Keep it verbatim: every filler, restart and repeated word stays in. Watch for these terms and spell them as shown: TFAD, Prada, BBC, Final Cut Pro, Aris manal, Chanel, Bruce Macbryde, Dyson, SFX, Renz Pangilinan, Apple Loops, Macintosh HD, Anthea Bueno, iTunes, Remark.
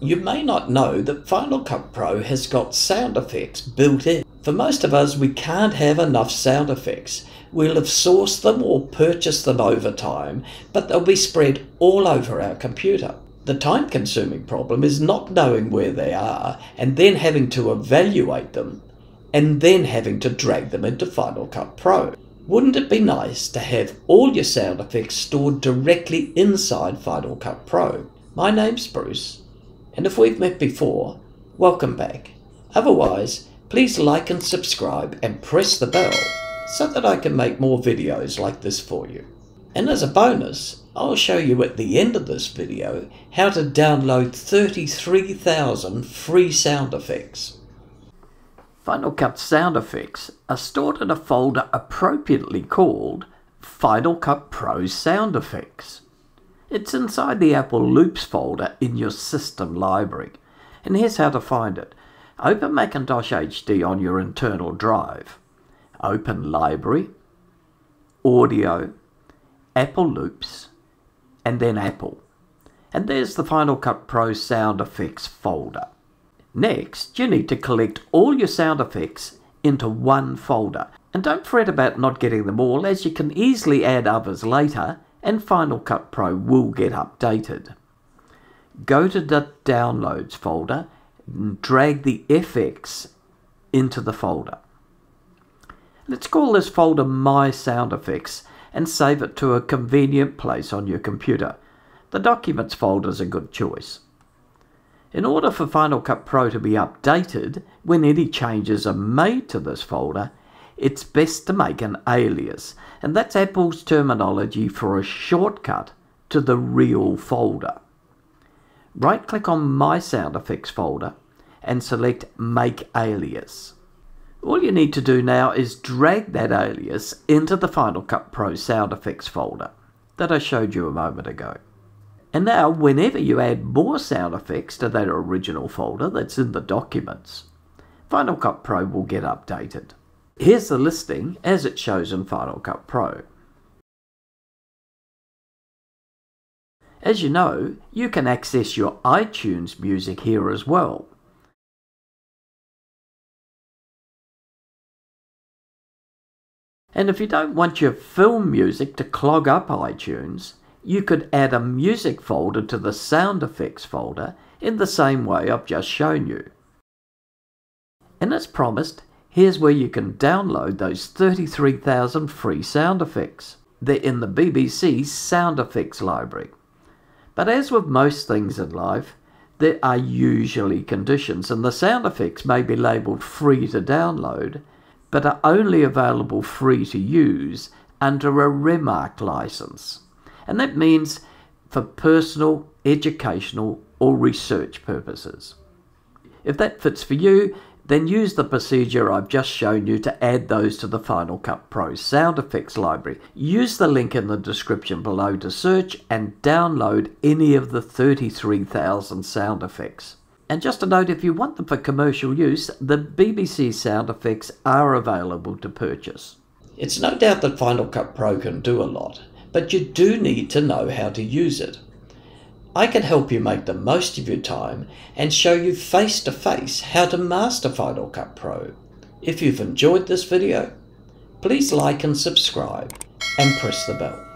You may not know that Final Cut Pro has got sound effects built in. For most of us, we can't have enough sound effects. We'll have sourced them or purchased them over time, but they'll be spread all over our computer. The time-consuming problem is not knowing where they are and then having to evaluate them and then having to drag them into Final Cut Pro. Wouldn't it be nice to have all your sound effects stored directly inside Final Cut Pro? My name's Bruce. And if we've met before, welcome back. Otherwise, please like and subscribe and press the bell so that I can make more videos like this for you. And as a bonus, I'll show you at the end of this video how to download thirty-three thousand free sound effects. Final Cut sound effects are stored in a folder appropriately called Final Cut Pro Sound Effects. It's inside the Apple Loops folder in your system library, and here's how to find it. Open Macintosh H D on your internal drive. Open Library, Audio, Apple Loops, and then Apple. And there's the Final Cut Pro Sound Effects folder. Next, you need to collect all your sound effects into one folder. And don't fret about not getting them all, as you can easily add others later, and Final Cut Pro will get updated. Go to the Downloads folder and drag the F X into the folder. Let's call this folder My Sound Effects and save it to a convenient place on your computer. The Documents folder is a good choice. In order for Final Cut Pro to be updated when any changes are made to this folder, it's best to make an alias, and that's Apple's terminology for a shortcut to the real folder. Right-click on My Sound Effects folder and select Make Alias. All you need to do now is drag that alias into the Final Cut Pro Sound Effects folder that I showed you a moment ago. And now, whenever you add more sound effects to that original folder that's in the Documents, Final Cut Pro will get updated. Here's the listing as it shows in Final Cut Pro. As you know, you can access your iTunes music here as well. And if you don't want your film music to clog up iTunes, you could add a music folder to the sound effects folder in the same way I've just shown you. And as promised, here's where you can download those thirty-three thousand free sound effects. They're in the B B C sound effects library. But as with most things in life, there are usually conditions, and the sound effects may be labelled free to download, but are only available free to use under a Remark license. And that means for personal, educational, or research purposes. If that fits for you, then use the procedure I've just shown you to add those to the Final Cut Pro sound effects library. Use the link in the description below to search and download any of the thirty-three thousand sound effects. And just a note, if you want them for commercial use, the B B C sound effects are available to purchase. It's no doubt that Final Cut Pro can do a lot, but you do need to know how to use it. I can help you make the most of your time and show you face-to-face how to master Final Cut Pro. If you've enjoyed this video, please like and subscribe and press the bell.